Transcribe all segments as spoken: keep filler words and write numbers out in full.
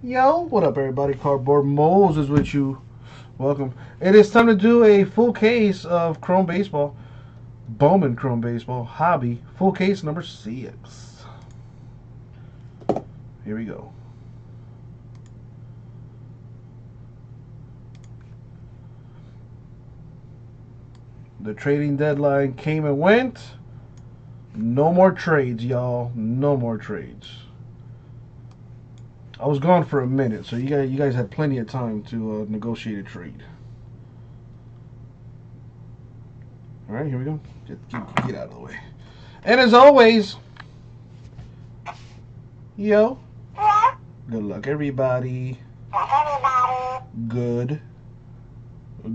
Yo, what up everybody, Cardboard Moles is with you. Welcome. It is time to do a full case of Chrome Baseball. Bowman Chrome Baseball, Hobby, full case number six. Here we go. The trading deadline came and went. No more trades, y'all. No more trades. I was gone for a minute, so you guys, you guys had plenty of time to uh, negotiate a trade. All right, here we go. Get, get, get out of the way. And as always, yo. Good luck, everybody. Good.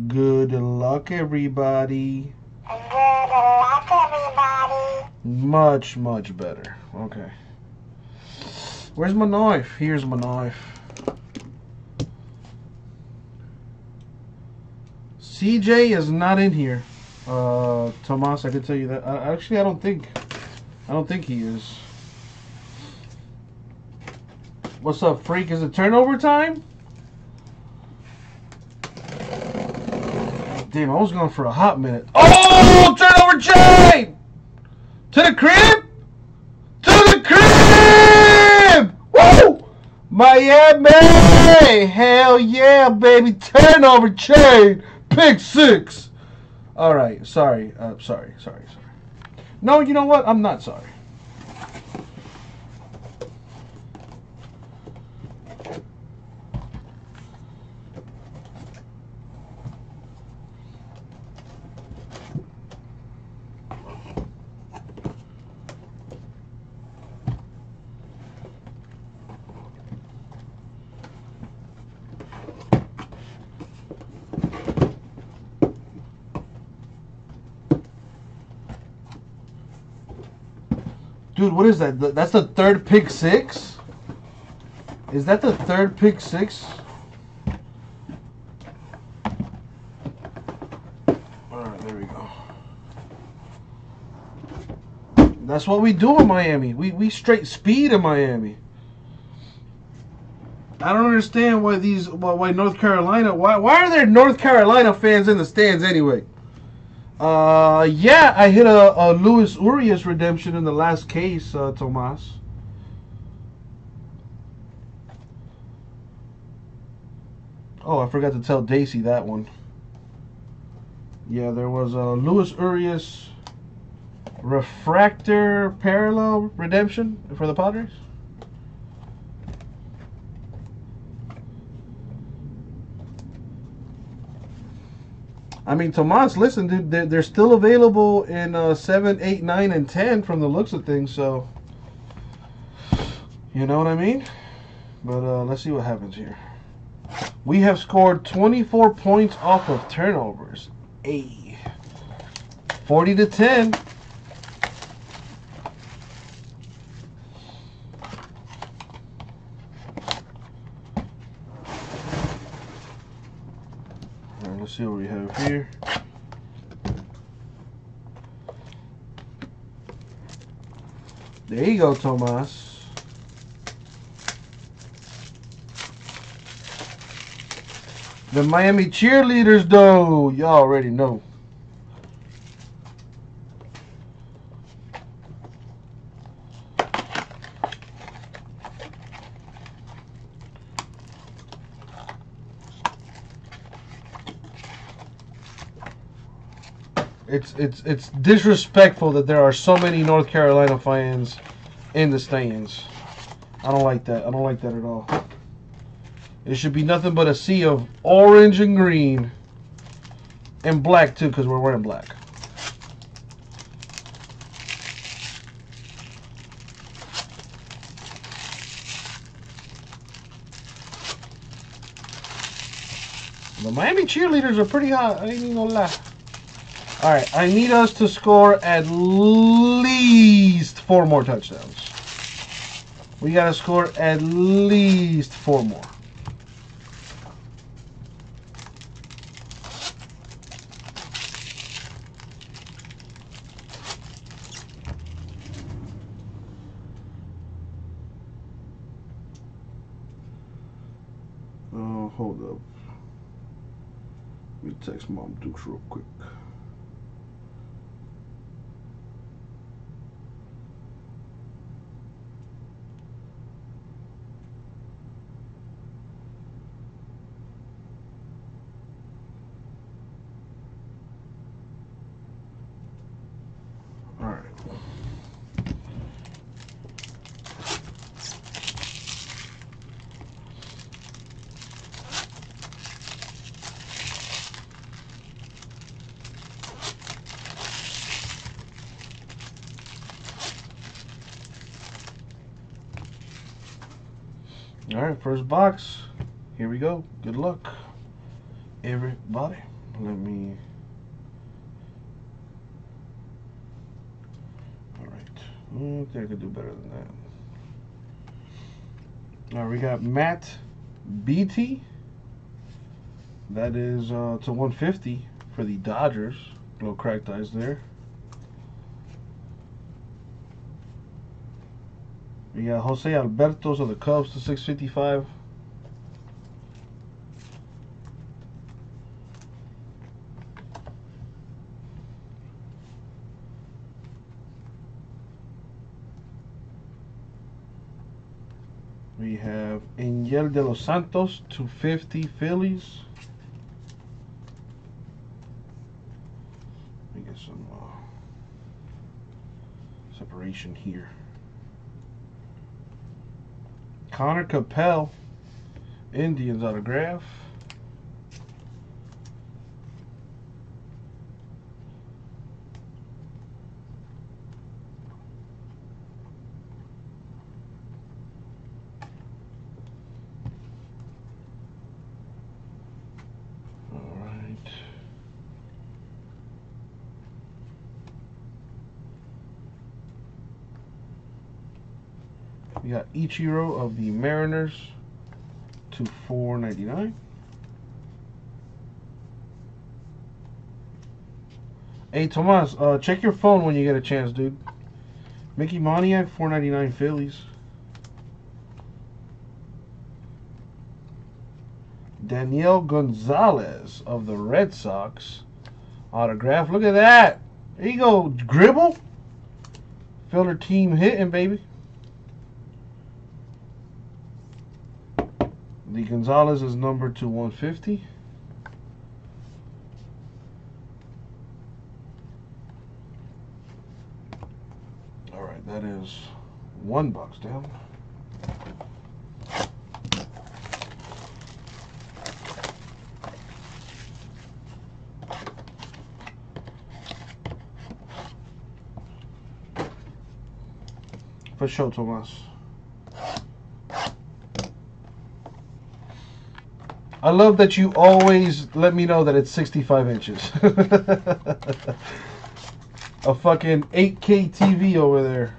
Good luck, everybody. Good luck, everybody. Much, much better. Okay. Where's my knife? Here's my knife. C J is not in here. Uh, Tomas, I can tell you that. I, actually, I don't think. I don't think he is. What's up, Freak? Is it turnover time? Damn, I was going for a hot minute. Oh, turnover chain! To the crib! To the crib! Woo! Miami! Hell yeah, baby! Turnover chain! Pick six! Alright, sorry. Uh, sorry, sorry, sorry. No, you know what? I'm not sorry. Dude, what is that? That's the third pick six? Is that the third pick six? Alright, there we go. That's what we do in Miami. We, we straight speed in Miami. I don't understand why these, why North Carolina, why, why are there North Carolina fans in the stands anyway? Uh, yeah, I hit a, a Luis Urías redemption in the last case, uh, Tomas. Oh, I forgot to tell Daisy that one. Yeah, there was a Luis Urías refractor parallel redemption for the Padres. I mean, Tomas, listen, dude, they're, they're still available in uh, seven, eight, nine, and ten from the looks of things, so you know what I mean? But uh, let's see what happens here. We have scored twenty-four points off of turnovers. Ay. forty to ten. Let's see what we have here. There you go, Tomas. The Miami cheerleaders, though. Y'all already know. It's it's it's disrespectful that there are so many North Carolina fans in the stands. I don't like that. I don't like that at all. It should be nothing but a sea of orange and green and black too, because we're wearing black. The Miami cheerleaders are pretty hot. I ain't even gonna lie. All right, I need us to score at least four more touchdowns. We got to score at least four more. hold up. Let me text Mom Dukes real quick. Alright, first box. Here we go. Good luck, everybody. Let me... Alright. I think I could do better than that. Alright, we got Matt Beatty. That is uh, to one fifty for the Dodgers. Little cracked eyes there. We got Jose Albertos of the Cubs to six fifty-five. We have Angel de los Santos to fifty Phillies. Let me get some uh, separation here. Connor Capel, Indians autograph. All right. We got Ichiro of the Mariners to four ninety-nine. Hey Tomas, uh, check your phone when you get a chance, dude. Mickey Moniak, four ninety-nine Phillies. Daniel Gonzalez of the Red Sox autograph. Look at that. There you go, Gribble. Fielder team hitting, baby. The Gonzalez is number to one fifty. All right, that is one box down. For sure, Tomas. I love that you always let me know that it's sixty-five inches. A fucking eight K T V over there.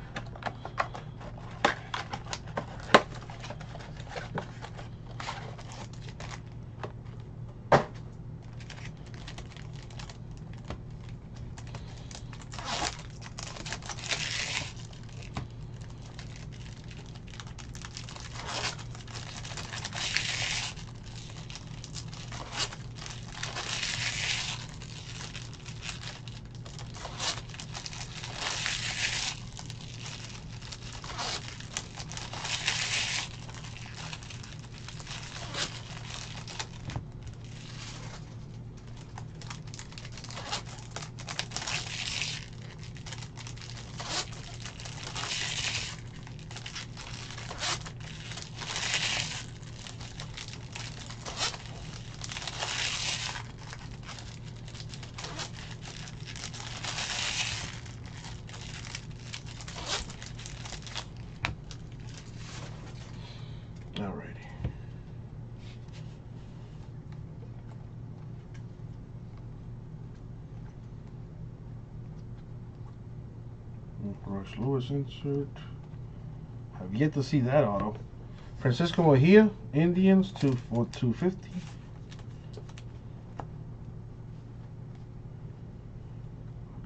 Royce Lewis insert. I've yet to see that auto. Francisco Mejía, Indians to for two fifty.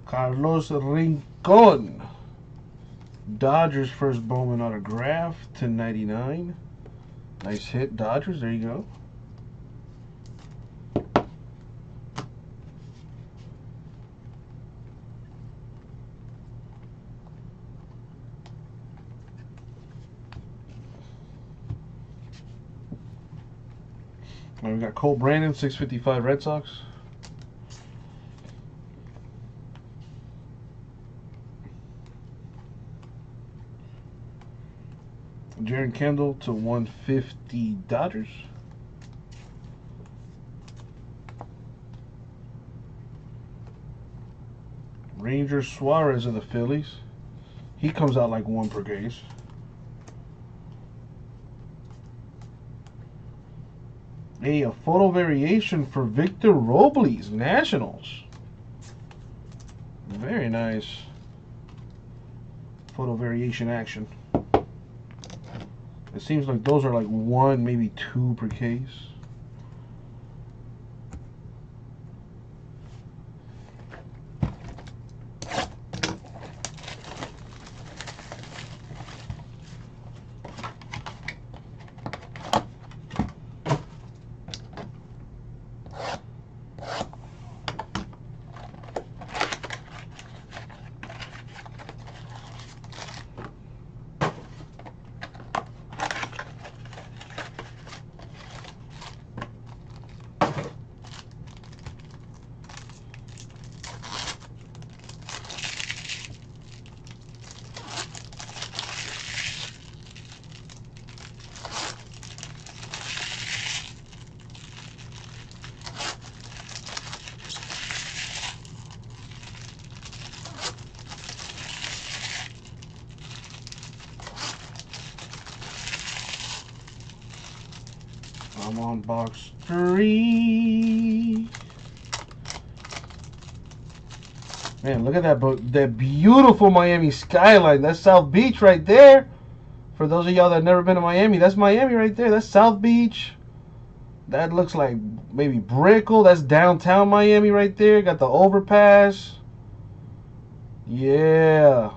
Carlos Rincon, Dodgers first Bowman autograph to ninety nine. Nice hit, Dodgers. There you go. And we got Cole Brandon, six fifty-five Red Sox. Jaren Kendall to one fifty Dodgers. Ranger Suarez of the Phillies. He comes out like one per case. Hey, a photo variation for Victor Robles, Nationals. Very nice photo variation action. It seems like those are like one, maybe two per case. I'm on box three. Man, look at that, that beautiful Miami skyline. That's South Beach right there. For those of y'all that have never been to Miami, that's Miami right there. That's South Beach. That looks like maybe Brickell. That's downtown Miami right there. Got the overpass. Yeah.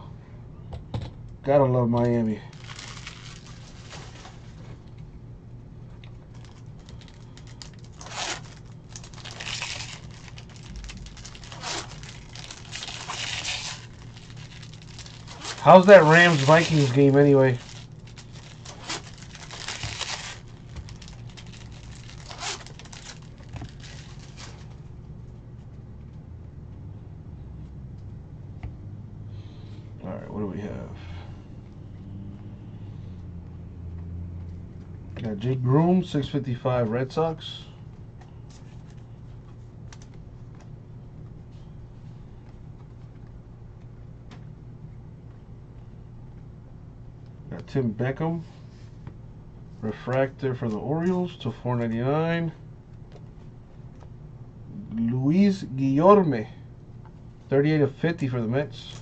Gotta love Miami. How's that Rams-Vikings game anyway? All right, what do we have? We got Jake Groom, six fifty-five Red Sox. Tim Beckham, refractor for the Orioles to four ninety-nine. Luis Guillorme, thirty-eight of fifty for the Mets.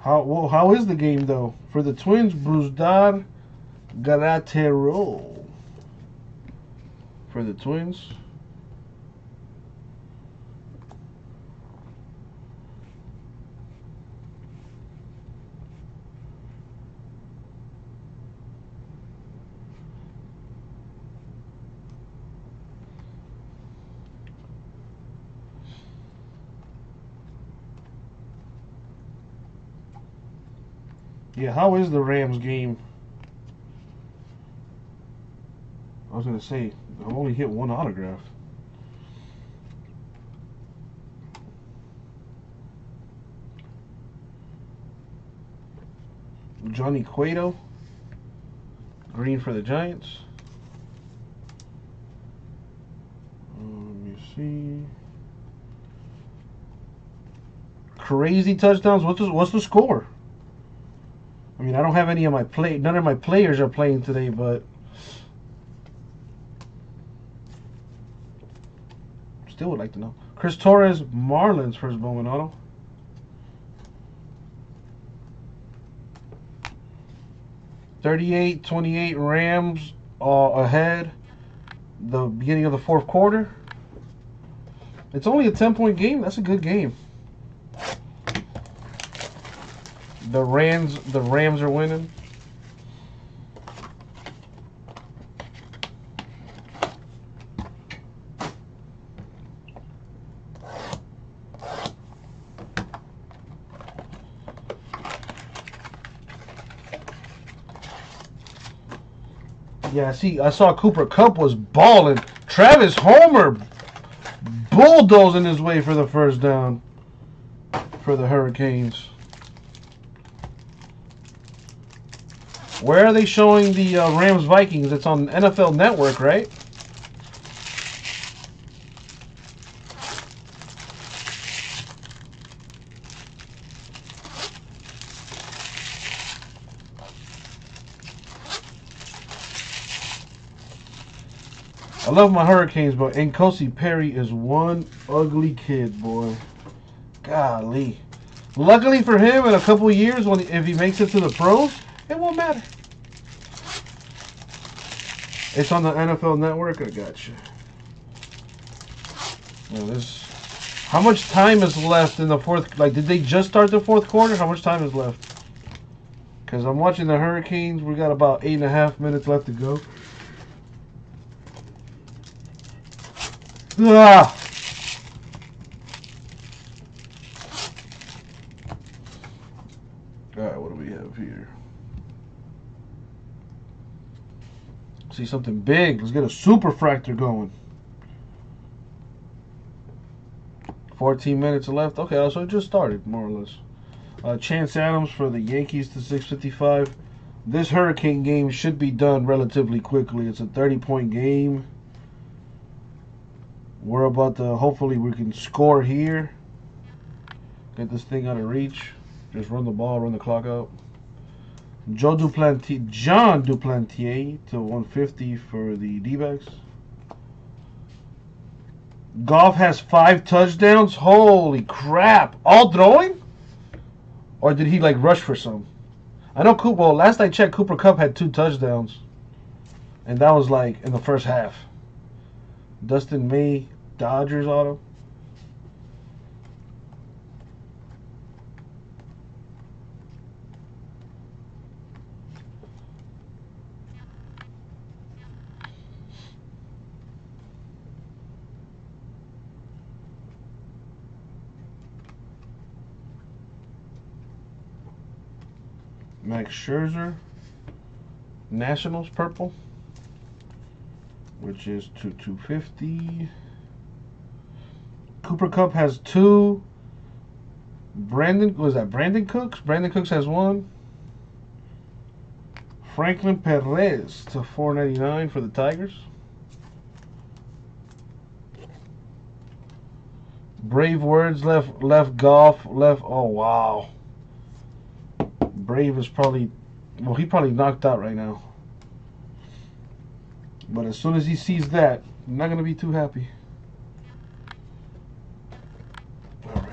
How well, how is the game though for the Twins? Brusdar Garatero for the Twins. Yeah, how is the Rams game? I was gonna say, I've only hit one autograph. Johnny Cueto, green for the Giants. Um, let me see. Crazy touchdowns. What's the, what's the score? I mean, I don't have any of my play. None of my players are playing today, but still would like to know. Chris Torres, Marlins, first Bowman auto. thirty-eight twenty-eight Rams uh, ahead. The beginning of the fourth quarter. It's only a ten-point game. That's a good game. The Rams, the Rams are winning. Yeah, I see. I saw Cooper Kupp was balling. Travis Homer bulldozing his way for the first down for the Hurricanes. Where are they showing the uh, Rams Vikings? It's on N F L Network, right? I love my Hurricanes, but Nkosi Perry is one ugly kid, boy. Golly. Luckily for him, in a couple years, when if he makes it to the pros, it won't matter. It's on the N F L Network. I got you. Now this, how much time is left in the fourth? Like, did they just start the fourth quarter? How much time is left? Because I'm watching the Hurricanes. We got about eight and a half minutes left to go. Ah. All right, what do we have here? See something big. Let's get a super fractor going. fourteen minutes left. Okay, so it just started, more or less. Uh, Chance Adams for the Yankees to six fifty-five. This Hurricane game should be done relatively quickly. It's a thirty-point game. We're about to, hopefully we can score here. Get this thing out of reach. Just run the ball, run the clock out. Joe Duplantier, John Duplantier to one fifty for the D-backs. Goff has five touchdowns. Holy crap. All throwing? Or did he like rush for some? I know Cooper, well, last I checked, Cooper Kupp had two touchdowns. And that was like in the first half. Dustin May, Dodgers auto. Max Scherzer, Nationals purple, which is to two fifty. Cooper Kupp has two. Brandon, was that Brandon Cooks? Brandon Cooks has one. Franklin Perez to four ninety-nine for the Tigers. Brave words left left golf left. Oh wow. Brave is probably, well, he probably knocked out right now. But as soon as he sees that, I'm not going to be too happy. All right.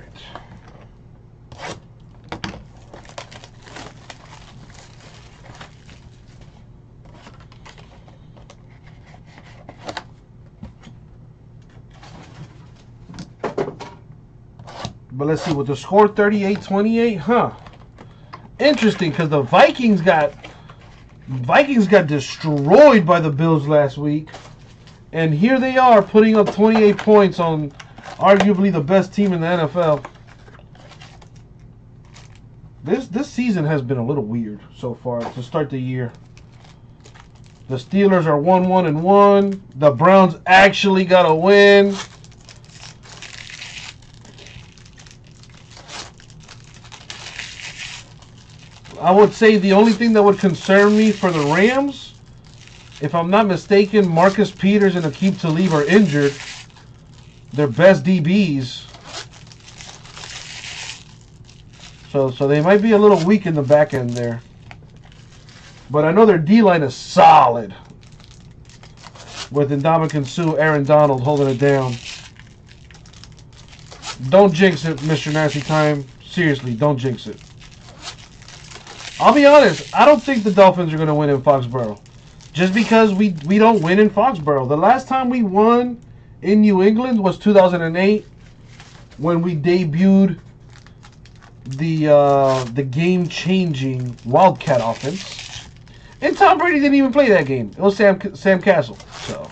But let's see, with the score thirty-eight twenty-eight, huh? Interesting, because the Vikings got... Vikings got destroyed by the Bills last week. And here they are putting up twenty-eight points on arguably the best team in the N F L. This this season has been a little weird so far to start the year. The Steelers are one one and one. The Browns actually got a win. I would say the only thing that would concern me for the Rams, if I'm not mistaken, Marcus Peters and Aqib Talib are injured. Their best D Bs. So, so they might be a little weak in the back end there. But I know their D-line is solid. With Ndamukong Suh, Aaron Donald holding it down. Don't jinx it, Mister Nasty Time. Seriously, don't jinx it. I'll be honest, I don't think the Dolphins are going to win in Foxborough. Just because we, we don't win in Foxborough. The last time we won in New England was two thousand eight when we debuted the uh, the game-changing Wildcat offense. And Tom Brady didn't even play that game. It was Sam, Sam Castle. So...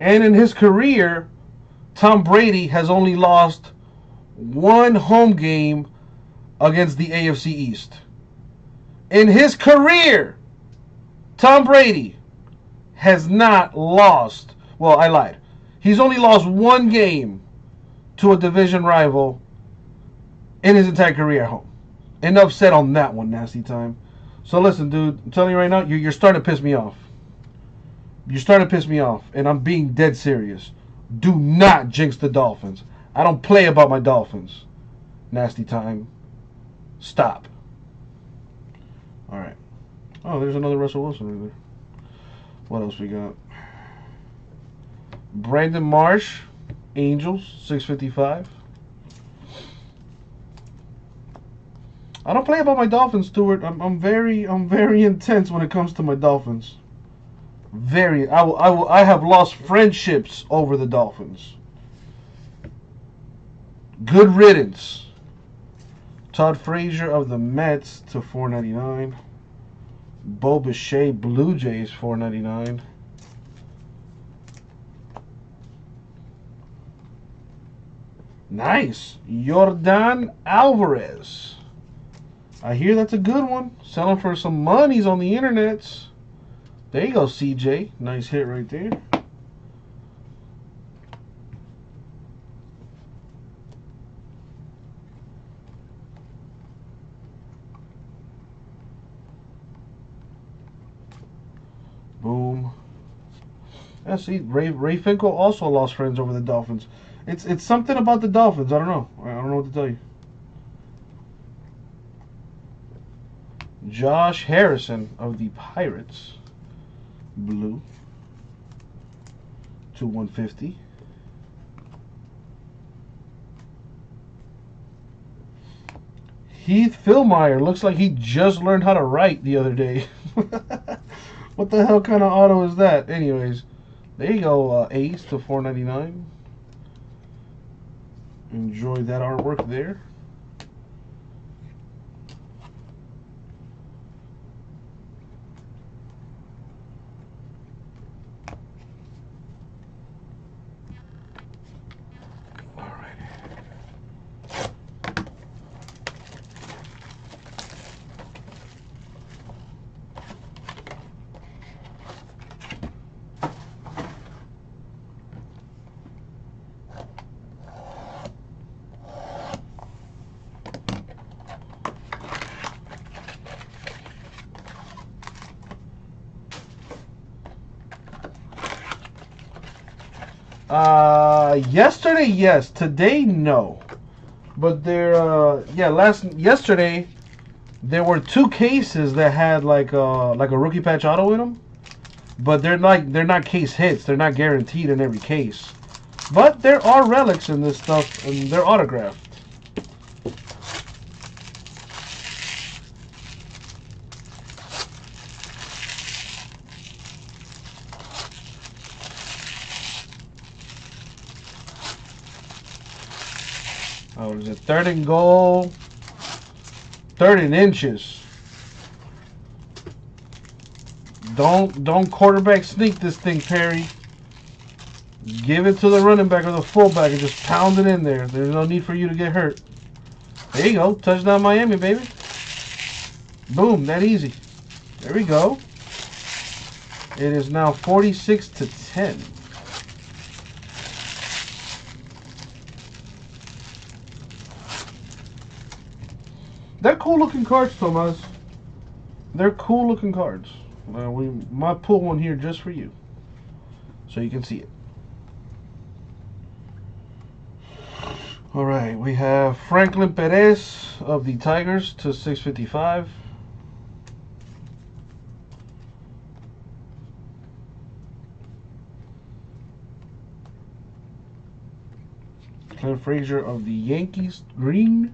And in his career... Tom Brady has only lost one home game against the A F C East. In his career, Tom Brady has not lost. Well, I lied. He's only lost one game to a division rival in his entire career at home. Enough said on that one, nasty time. So listen, dude, I'm telling you right now, you're, you're starting to piss me off. You're starting to piss me off, and I'm being dead serious. Do not jinx the Dolphins. I don't play about my Dolphins. Nasty time. Stop. All right. Oh, there's another Russell Wilson right there. What else we got? Brandon Marsh, Angels, six fifty-five. I don't play about my Dolphins, Stuart. I'm, I'm very, I'm very intense when it comes to my Dolphins. Very. I will, I will, I have lost friendships over the Dolphins. Good riddance. Todd Frazier of the Mets to four ninety-nine. Bo Bichette, Blue Jays, four ninety-nine. Nice. Yordan Alvarez. I hear that's a good one. Selling for some monies on the internets. There you go, C J. Nice hit right there. Boom. Yeah, see, Ray, Ray Finkel also lost friends over the Dolphins. It's, it's something about the Dolphins. I don't know. I don't know what to tell you. Josh Harrison of the Pirates, blue, to one fifty. Heath Fillmyer, looks like he just learned how to write the other day. What the hell kind of auto is that? Anyways, there you go, uh, Ace to four ninety-nine. Enjoy that artwork there. Uh, yesterday, yes. Today, no. But there, uh, yeah, last yesterday, there were two cases that had like uh like a rookie patch auto in them, but they're like they're not case hits. They're not guaranteed in every case. But there are relics in this stuff, and they're autographed. Oh, is it third and goal? Third and inches. Don't don't quarterback sneak this thing, Perry. Give it to the running back or the fullback and just pound it in there. There's no need for you to get hurt. There you go. Touchdown Miami, baby. Boom, that easy. There we go. It is now forty-six to ten. They're cool-looking cards, Thomas. They're cool-looking cards. Uh, we might pull one here just for you, so you can see it. All right, we have Franklin Perez of the Tigers to six fifty-five. Clint Frazier of the Yankees, green.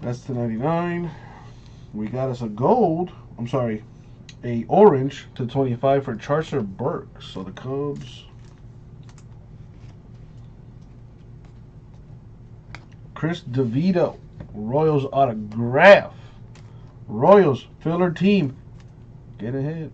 That's to ninety-nine. We got us a gold. I'm sorry, a orange to twenty-five for Charcer Burke. So the Cubs. Chris DeVito, Royals autograph. Royals filler team. Get ahead.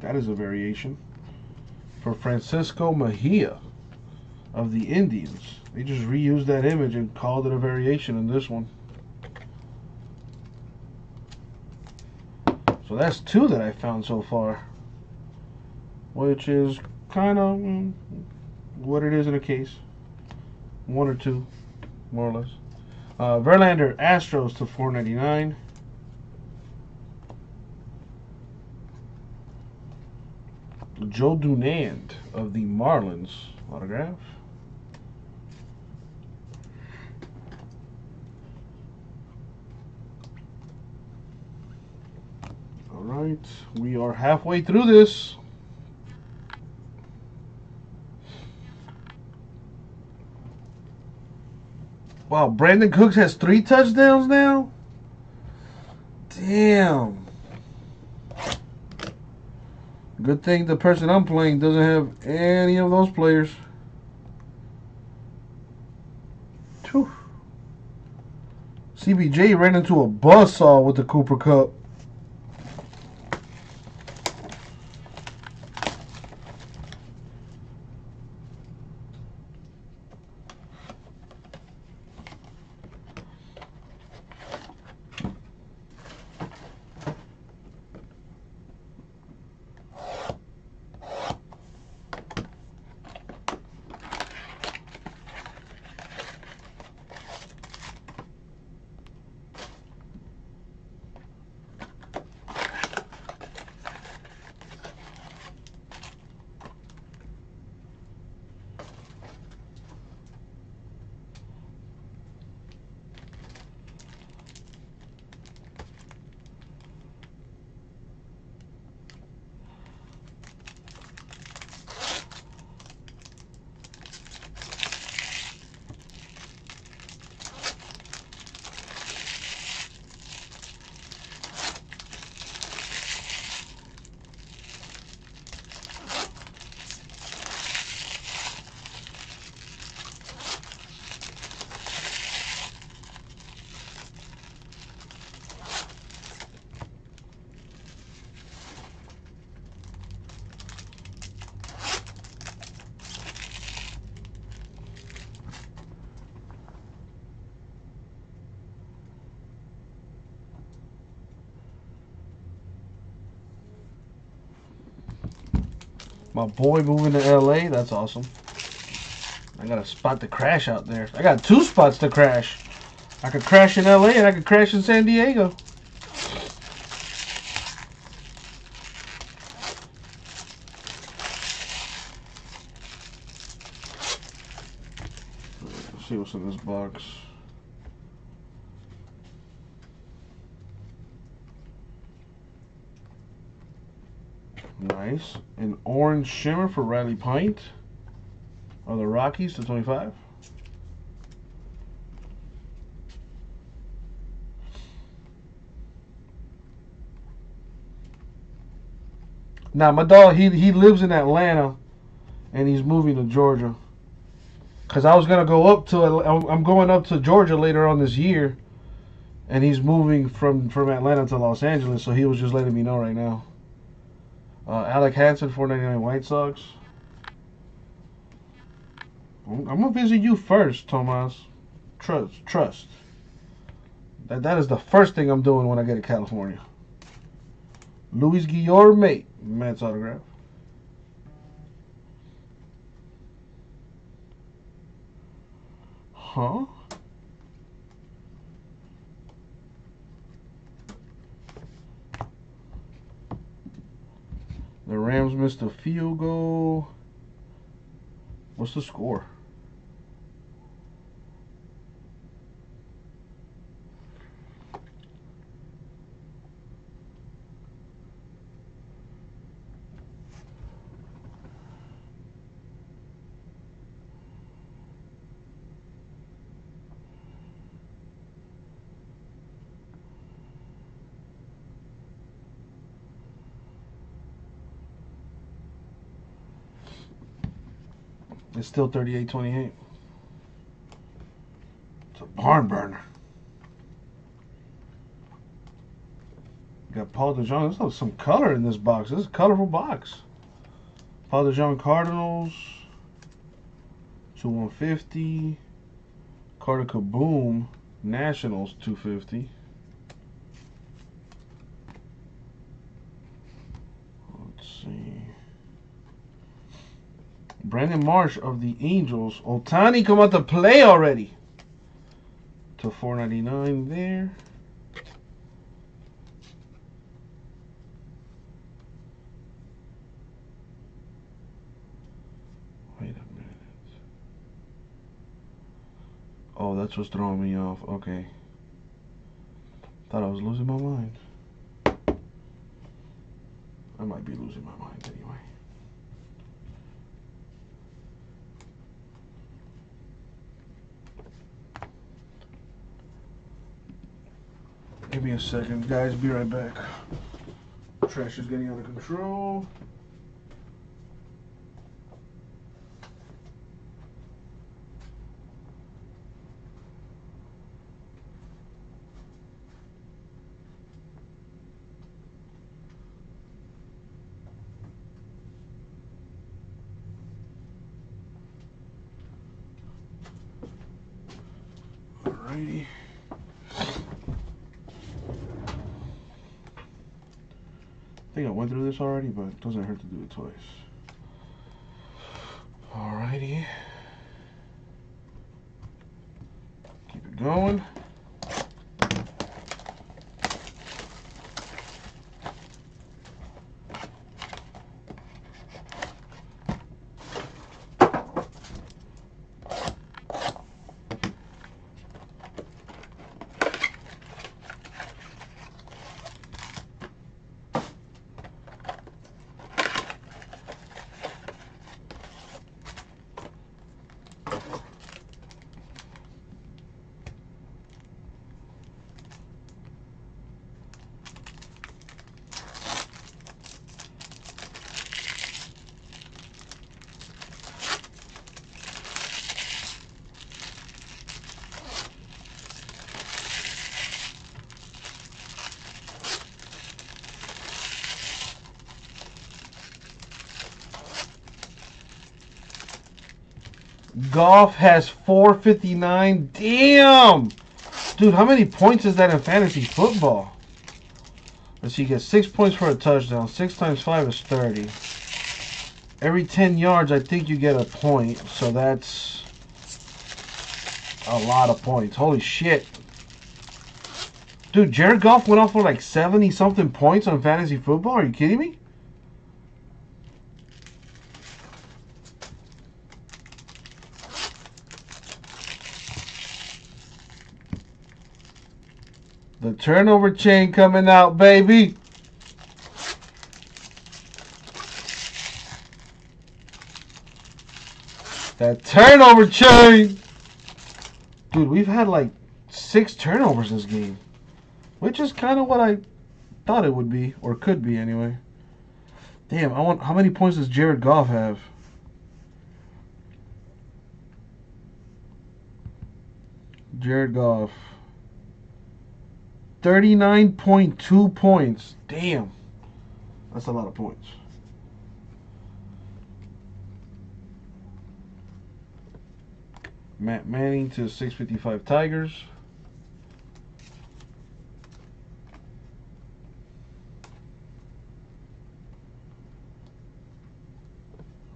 That is a variation. For Francisco Mejía of the Indians. They just reused that image and called it a variation in this one. So that's two that I found so far, which is kind of what it is in a case. One or two, more or less. Uh, Verlander Astros to four ninety-nine. Joe Dunand of the Marlins autograph. All right, we are halfway through this. Wow, Brandon Cooks has three touchdowns now? Damn. Good thing the person I'm playing doesn't have any of those players. Whew. C B J ran into a buzzsaw with the Cooper Kupp. My boy moving to L A, that's awesome. I got a spot to crash out there. I got two spots to crash. I could crash in L A and I could crash in San Diego. Let's see what's in this box. Nice. An orange shimmer for Riley Pint of the Rockies to twenty-five. Now my dog, he he lives in Atlanta, and he's moving to Georgia. Cause I was gonna go up to I'm going up to Georgia later on this year, and he's moving from from Atlanta to Los Angeles. So he was just letting me know right now. Uh, Alec Hansen, four ninety-nine White Sox. I'm going to visit you first, Tomas. Trust. Trust. That, that is the first thing I'm doing when I get to California. Luis Guillorme, Mets autograph. Huh? The Rams missed a field goal. What's the score? It's still thirty-eight twenty-eight. It's a barn burner. Got Paul de Jong. There's some color in this box. This is a colorful box. Paul de Jong Cardinals. to one fifty. Carter Kaboom Nationals two fifty. Let's see. Brandon Marsh of the Angels. Otani come out to play already. to four ninety-nine there. Wait a minute. Oh, that's what's throwing me off. Okay. Thought I was losing my mind. I might be losing my mind anyway. Give me a second, guys. Be right back. Trash is getting out of control. Alrighty. I think I went through this already, but it doesn't hurt to do it twice. Alrighty. Keep it going. Goff has four fifty-nine. Damn! Dude, how many points is that in fantasy football? Let's see, you get six points for a touchdown. six times five is thirty. Every ten yards, I think you get a point. So that's a lot of points. Holy shit. Dude, Jared Goff went off for like seventy-something points on fantasy football? Are you kidding me? The turnover chain coming out, baby. That turnover chain. Dude, we've had like six turnovers this game, which is kind of what I thought it would be, or could be anyway. Damn, I want. How many points does Jared Goff have? Jared Goff. thirty-nine point two points. Damn. That's a lot of points. Matt Manning to six fifty-five Tigers.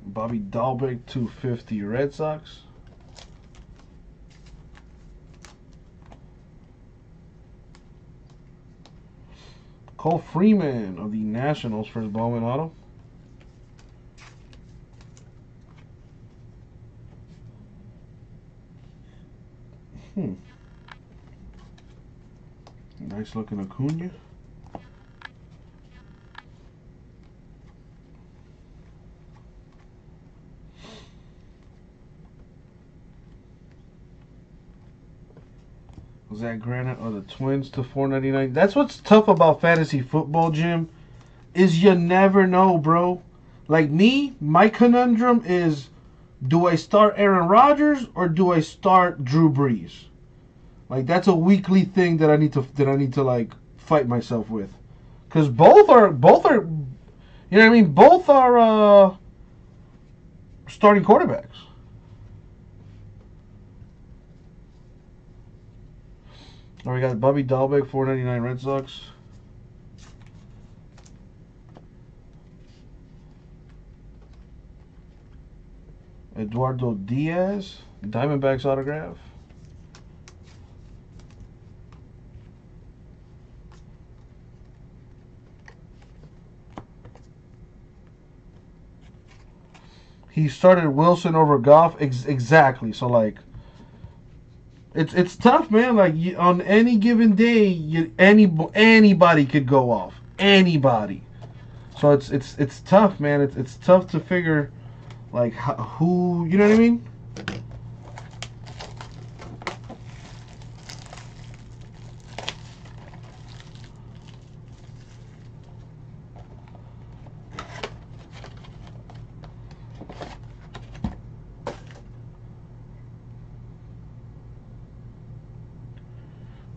Bobby Dalbec to two fifty Red Sox. Cole Freeman of the Nationals for his Bowman auto. Hmm. Nice looking Acuna. Was that Granite or the Twins to four ninety-nine? That's what's tough about fantasy football, Jim, is you never know, bro. Like me, my conundrum is, do I start Aaron Rodgers or do I start Drew Brees? Like that's a weekly thing that I need to that I need to like fight myself with. Because both are, both are, you know what I mean? Both are uh, starting quarterbacks. Oh, we got Bobby Dalbec, four ninety-nine Red Sox. Eduardo Diaz, Diamondbacks autograph. He started Wilson over Goff. Ex exactly. So, like, it's it's tough, man. Like, you, on any given day, you, any anybody could go off. Anybody. So it's it's it's tough, man. It's it's tough to figure, like, who, you know what I mean?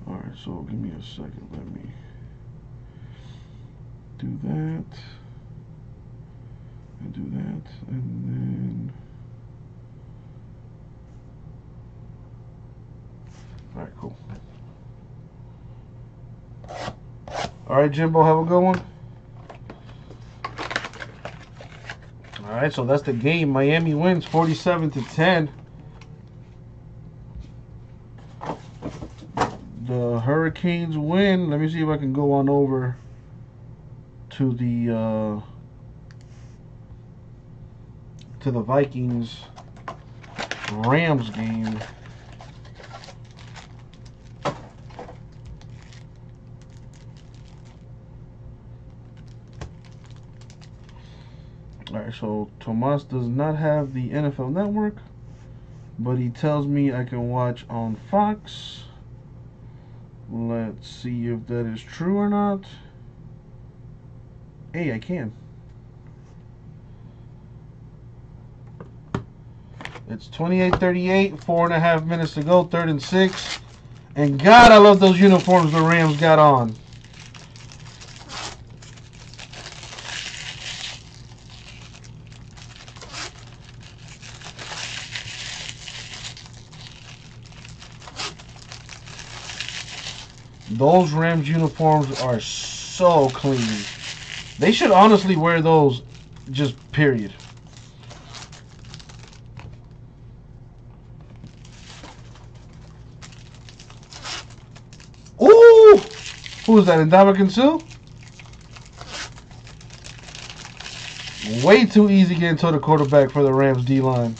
All right, so give me a second. Let me do that. Do that, and then all right, cool. All right, Jimbo, have a good one. All right, so that's the game. Miami wins forty-seven to ten. The Hurricanes win. Let me see if I can go on over to the. Uh, to the Vikings Rams game. Alright, so Tomas does not have the N F L Network, but he tells me I can watch on Fox. Let's see if that is true or not. Hey, I can. It's twenty-eight thirty-eight, four and a half minutes to go, third and six. And God, I love those uniforms the Rams got on. Those Rams uniforms are so clean. They should honestly wear those, just period. Who is that, Ndamukong Suh? Way too easy getting to the quarterback for the Rams D-line.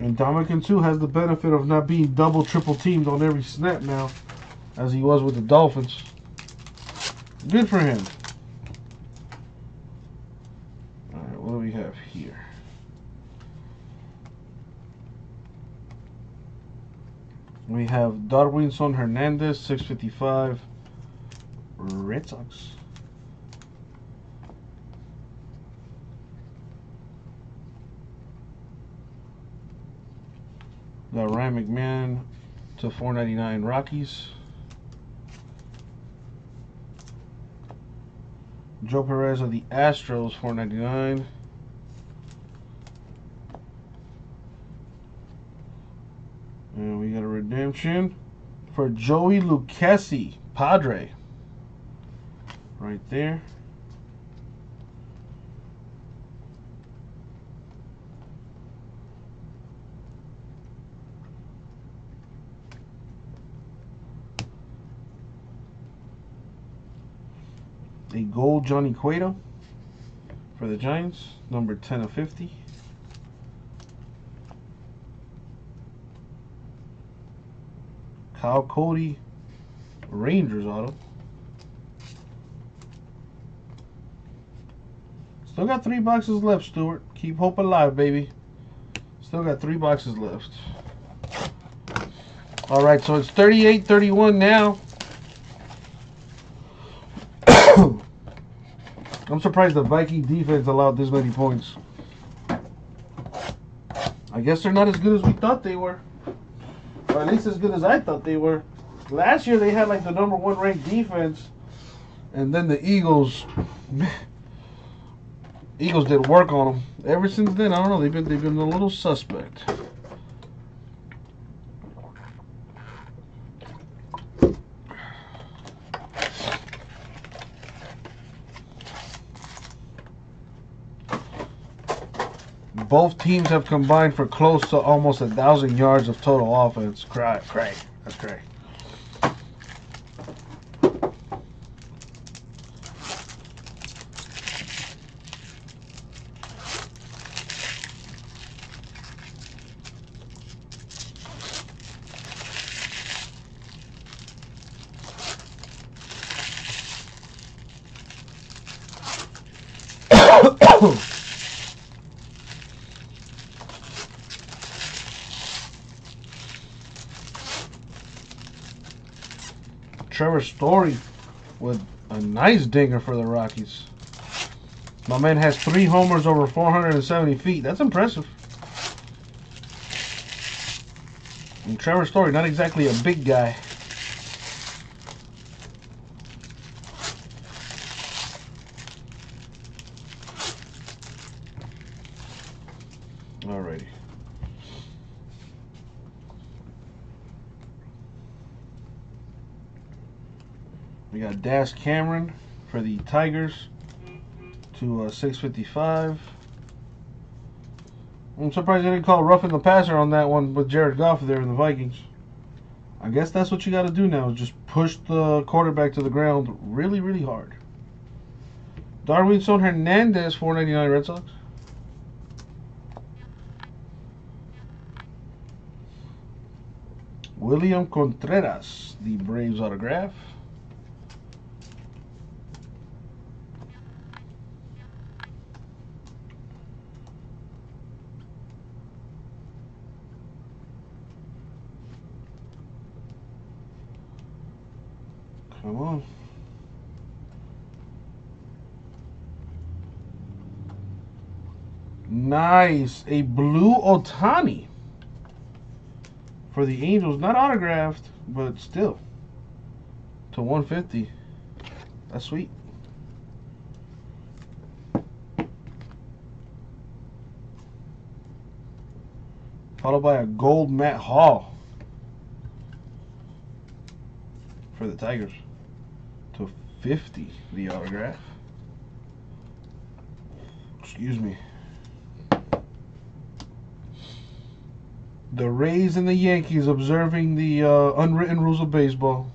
Ndamukong Suh has the benefit of not being double, triple teamed on every snap now, as he was with the Dolphins. Good for him. All right, what do we have here? We have Darwinson Hernandez, six fifty-five, Red Sox. The Ryan McMahon to four ninety-nine Rockies. Joe Perez of the Astros, four ninety-nine. And we got a redemption for Joey Lucchesi, Padre. Right there. A gold Johnny Cueto for the Giants, number ten of fifty. Kyle Cody, Rangers auto. Still got three boxes left, Stuart. Keep hope alive, baby. Still got three boxes left. All right, so it's thirty-eight thirty-one now. I'm surprised the Viking defense allowed this many points. I guess they're not as good as we thought they were. Or at least as good as I thought they were. Last year they had like the number one ranked defense. And then the Eagles, Eagles did work on them. Ever since then, I don't know, they've been, they've been a little suspect. Both teams have combined for close to almost a thousand yards of total offense. Cry, cry, that's cray. Trevor Story with a nice dinger for the Rockies. My man has three homers over four hundred seventy feet. That's impressive. And Trevor Story, not exactly a big guy. Alrighty. We got Dash Cameron for the Tigers to uh, six fifty-five. I'm surprised they didn't call roughing the passer on that one with Jared Goff there in the Vikings. I guess that's what you got to do now, is just push the quarterback to the ground really, really hard. Darwinson Hernandez, four ninety-nine Red Sox. William Contreras, the Braves autograph. Come on. Nice. A blue Otani for the Angels. Not autographed, but still. To one fifty. That's sweet. Followed by a gold Matt Hall for the Tigers. fifty, the autograph. Excuse me. The Rays and the Yankees observing the uh, unwritten rules of baseball.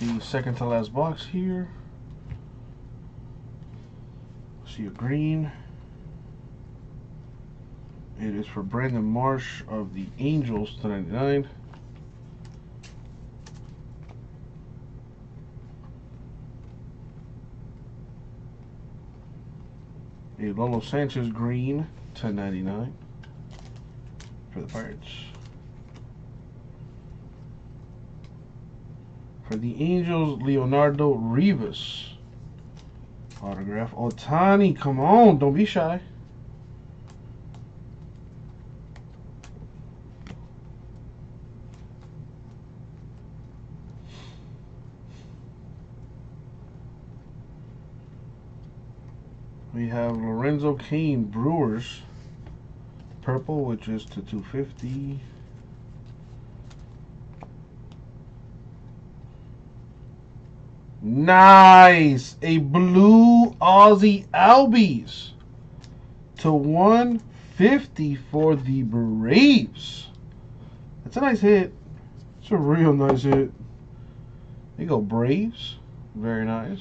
The second to last box here. See a green. It is for Brandon Marsh of the Angels to ninety-nine. A Lolo Sanchez green to ninety-nine for the Pirates. For the Angels, Leonardo Rivas. Autograph. Ohtani, come on. Don't be shy. We have Lorenzo Cain, Brewers. Purple, which is to two fifty. Nice! A blue Aussie Albies to one fifty for the Braves. That's a nice hit. It's a real nice hit. There you go, Braves. Very nice.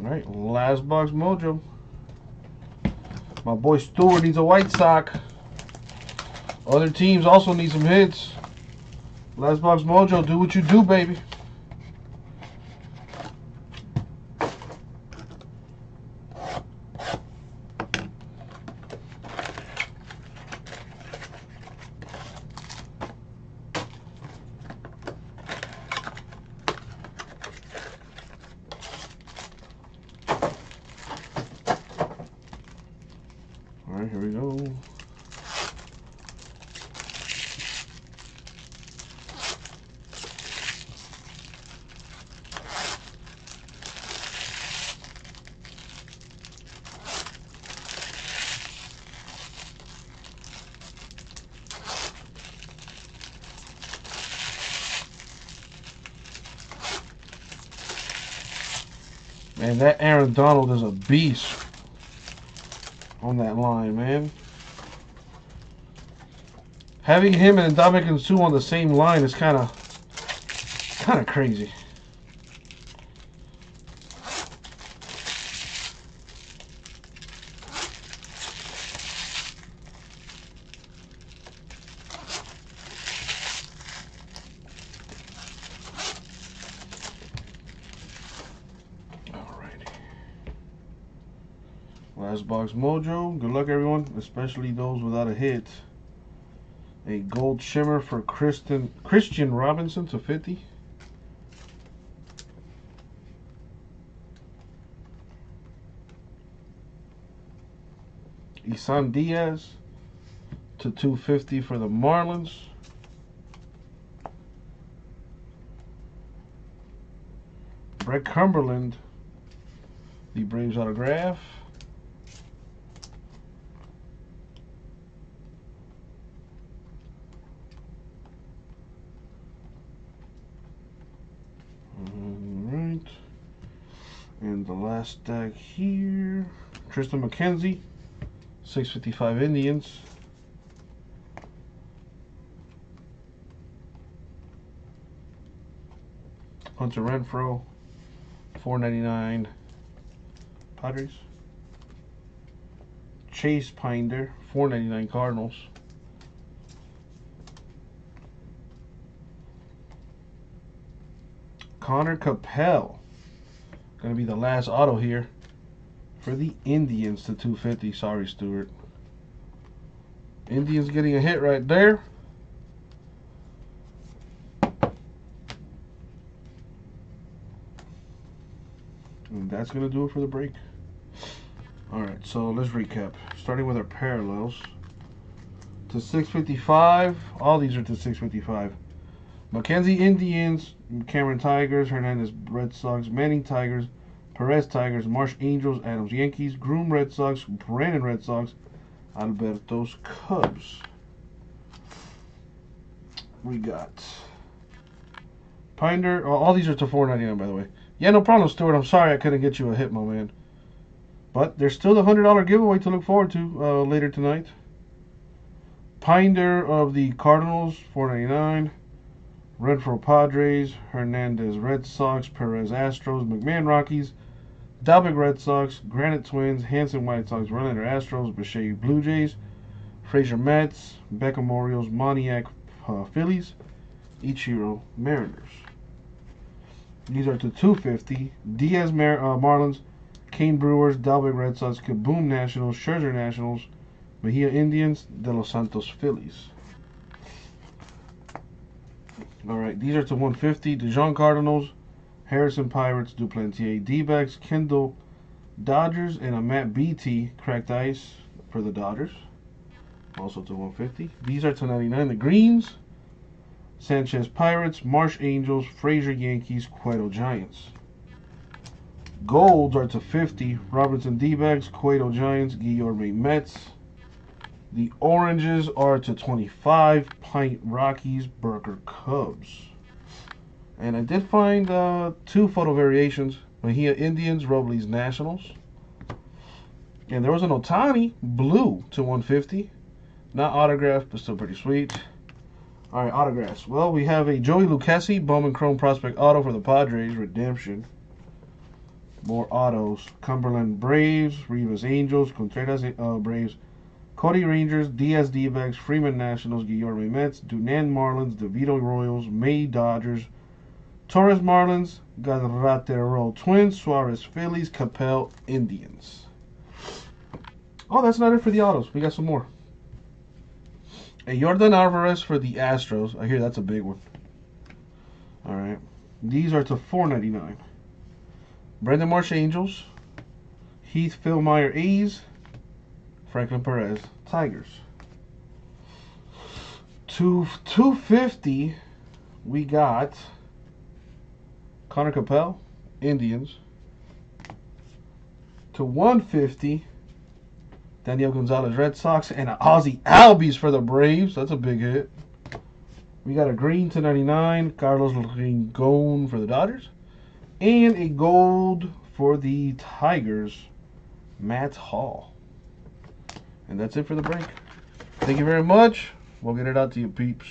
Alright, last box mojo. My boy Stewart needs a white sock. Other teams also need some hits. Last box mojo, do what you do, baby. And that Aaron Donald is a beast on that line, man. Having him and Ndamukong Suh on the same line is kind of kind of crazy. Last box mojo. Good luck, everyone, especially those without a hit. A gold shimmer for Kristen, Christian Robinson to fifty. Isan Diaz to two fifty for the Marlins. Brett Cumberland, the Braves autograph. And the last stack here, Tristan McKenzie, six fifty-five Indians. Hunter Renfroe, four ninety-nine Padres. Chase Pinder, four ninety-nine Cardinals. Connor Capel. Gonna be the last auto here for the Indians to two fifty. Sorry, Stewart. Indians getting a hit right there. And that's gonna do it for the break. Alright, so let's recap. Starting with our parallels. To six fifty-five. All these are to six fifty-five. Mackenzie Indians, Cameron Tigers, Hernandez Red Sox, Manning Tigers, Perez Tigers, Marsh Angels, Adams Yankees, Groom Red Sox, Brandon Red Sox, Albertos Cubs. We got Pinder. Oh, all these are to four ninety-nine, by the way. Yeah, no problem, Stuart. I'm sorry I couldn't get you a hit, my man. But there's still the one hundred dollar giveaway to look forward to uh, later tonight. Pinder of the Cardinals, four ninety-nine. Renfroe Padres, Hernandez Red Sox, Perez Astros, McMahon Rockies, Dalbec Red Sox, Granite Twins, Hanson White Sox, Verlander Astros, Bechet Blue Jays, Frazier Mets, Beckham Orioles, Moniak uh, Phillies, Ichiro Mariners. These are to two fifty. Diaz Mar uh, Marlins, Kane Brewers, Dalbec Red Sox, Kaboom Nationals, Scherzer Nationals, Mejía Indians, De Los Santos Phillies. All right, these are to one fifty. De Jong Cardinals, Harrison Pirates, Duplantier D-backs, Kendall Dodgers, and a Matt Beatty cracked ice for the Dodgers, also to one fifty. These are to ninety-nine. The Greens, Sanchez Pirates, Marsh Angels, Frazier Yankees, Cueto Giants. Golds are to fifty. Robertson D-backs, Cueto Giants, Guillorme Mets. The oranges are to twenty-five. Pint Rockies, Burker Cubs. And I did find uh, two photo variations. Mejía Indians, Robles Nationals. And there was an Ohtani blue to one fifty. Not autographed, but still pretty sweet. All right, autographs. Well, we have a Joey Lucchesi, Bowman Chrome Prospect Auto for the Padres, Redemption. More autos. Cumberland Braves, Rivas Angels, Contreras uh, Braves, Cody Rangers, Diaz D-backs, Freeman Nationals, Guillorme Mets, Dunan Marlins, DeVito Royals, May Dodgers, Torres Marlins, Garatero Twins, Suarez Phillies, Capel Indians. Oh, that's not it for the autos. We got some more. A Yordan Alvarez for the Astros. I hear that's a big one. All right. These are to four ninety-nine. Brandon Marsh Angels, Heath Fillmyer A's, Franklin Perez Tigers. To two fifty, we got Connor Capel Indians. To one fifty, Daniel Gonzalez Red Sox, and an Ozzy Albies for the Braves. That's a big hit. We got a green to ninety-nine, Carlos Rincon for the Dodgers, and a gold for the Tigers, Matt Hall. And that's it for the break. Thank you very much. We'll get it out to you, peeps.